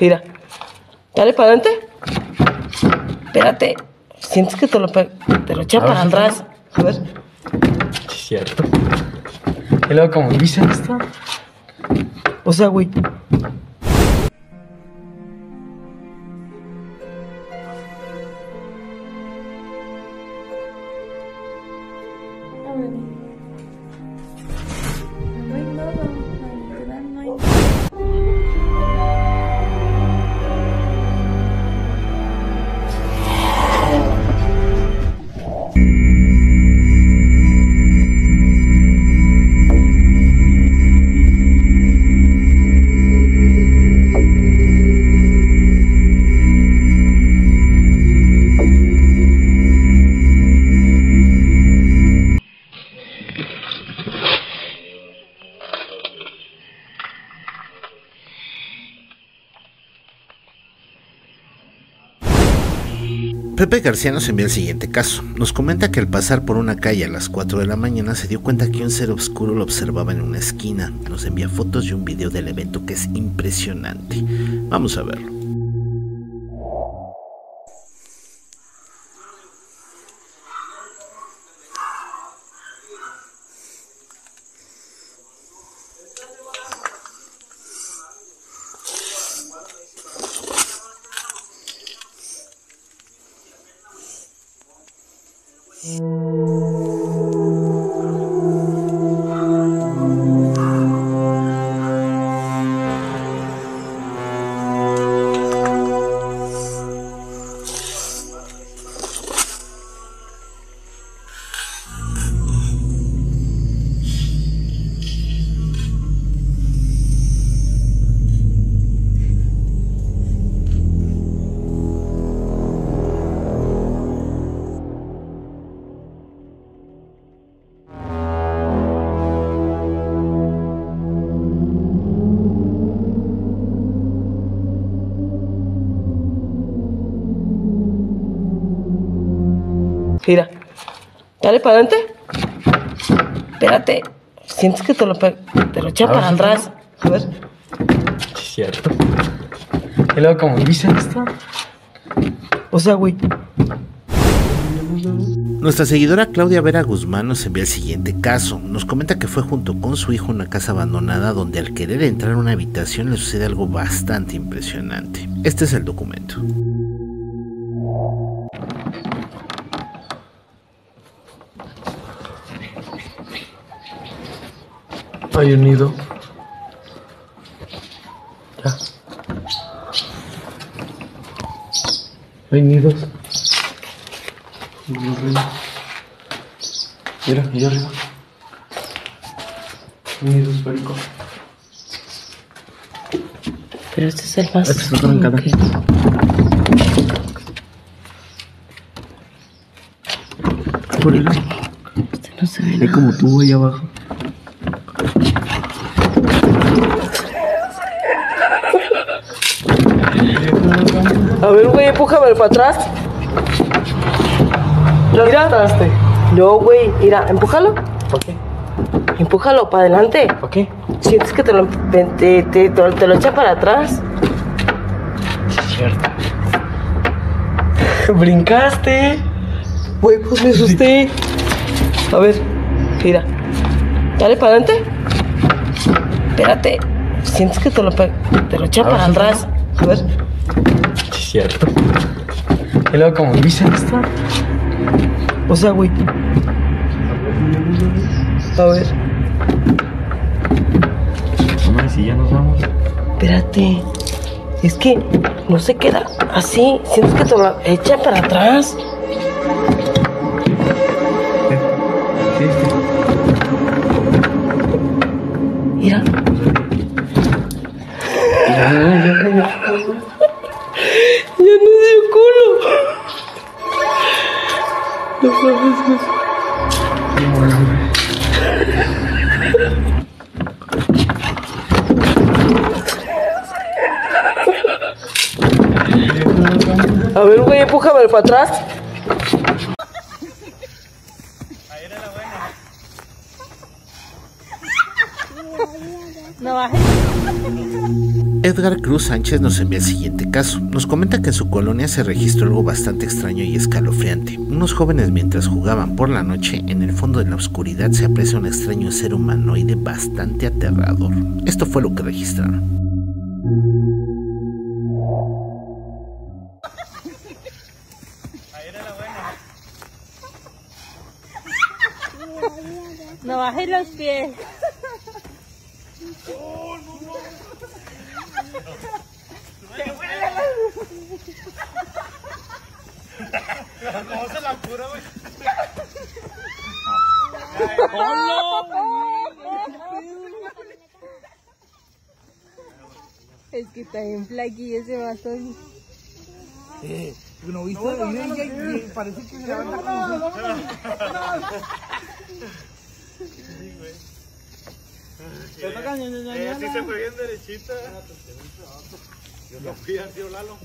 Mira, dale para adelante. Espérate. Sientes que te lo echa para atrás. A ver. Sí, cierto. Y luego como dice esto. O sea, güey. Pepe García nos envía el siguiente caso. Nos comenta que al pasar por una calle a las 4 de la mañana se dio cuenta que un ser oscuro lo observaba en una esquina. Nos envía fotos y un video del evento que es impresionante. Vamos a verlo. Mira, dale para adelante. Espérate. Sientes que te lo echa para atrás. A ver. Sí, cierto. Y luego como dice esto. O sea, güey. Nuestra seguidora Claudia Vera Guzmán nos envía el siguiente caso. Nos comenta que fue junto con su hijo a una casa abandonada donde al querer entrar a una habitación le sucede algo bastante impresionante. Este es el documento. Hay un nido. Ya. Hay nidos. Mira, allá arriba. Un nido esférico. Pero este es el más. Este es otro en cada. Por el. Este no se ve. Hay como tubo ahí abajo. A ver, güey, empújame para atrás. Mira. No, güey, mira, empújalo. ¿Por qué? Empújalo para adelante. ¿Por qué? Sientes que te lo echa para atrás. Es cierto. Brincaste. Güey, pues me asusté. A ver, mira. Dale para adelante. Espérate. Sientes que te lo echa para atrás. A ver. Sí, cierto. Y luego como dice esto. O sea, güey. A ver. Mamá, si ya nos vamos. Espérate. Es que no se queda así. Sientes que te lo echa para atrás. Mira. Ya no dio culo. No mames. A ver, güey, empújame para atrás. Ahí era la buena. No bajes. Edgar Cruz Sánchez nos envía el siguiente caso. Nos comenta que en su colonia se registró algo bastante extraño y escalofriante. Unos jóvenes, mientras jugaban por la noche, en el fondo de la oscuridad se aprecia un extraño ser humanoide bastante aterrador. Esto fue lo que registraron. No bajes los pies. Es que está en flaquillo ese bastón. ¿No viste? Parece que se levanta sí se fue bien derechita. Yo lo fui al tío Lalo.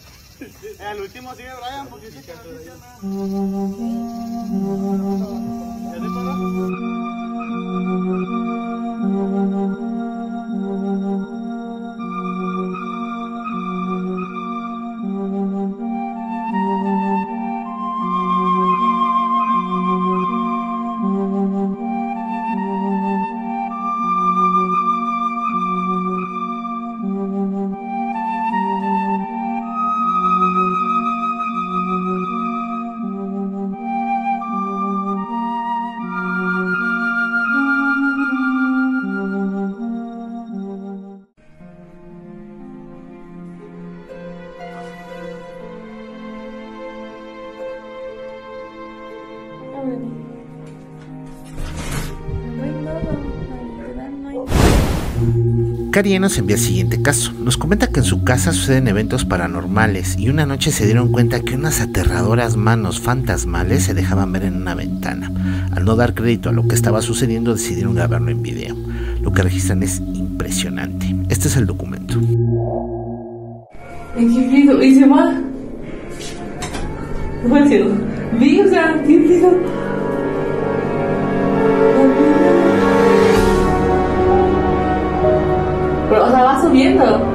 El último sigue Brian porque dice que no dice nada. ¿Ya le paró? Karina nos envía el siguiente caso. Nos comenta que en su casa suceden eventos paranormales y una noche se dieron cuenta que unas aterradoras manos fantasmales se dejaban ver en una ventana. Al no dar crédito a lo que estaba sucediendo, decidieron grabarlo en video. Lo que registran es impresionante. Este es el documento. Pero, o sea, va subiendo.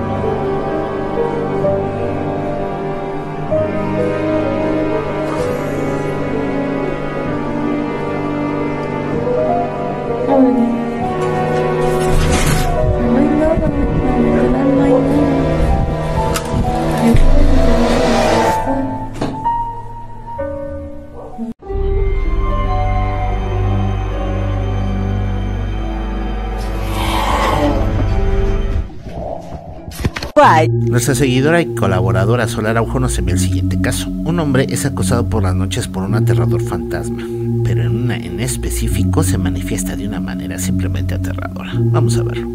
Nuestra seguidora y colaboradora Solar Araujo nos envía el siguiente caso. Un hombre es acosado por las noches por un aterrador fantasma, pero en específico se manifiesta de una manera simplemente aterradora. Vamos a verlo.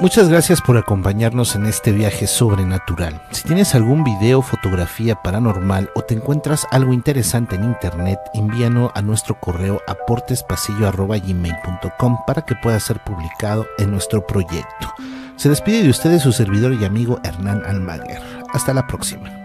Muchas gracias por acompañarnos en este viaje sobrenatural. Si tienes algún video, fotografía paranormal o te encuentras algo interesante en internet, envíanos a nuestro correo aportespasillo@gmail.com para que pueda ser publicado en nuestro proyecto. Se despide de ustedes su servidor y amigo Hernán Almaguer. Hasta la próxima.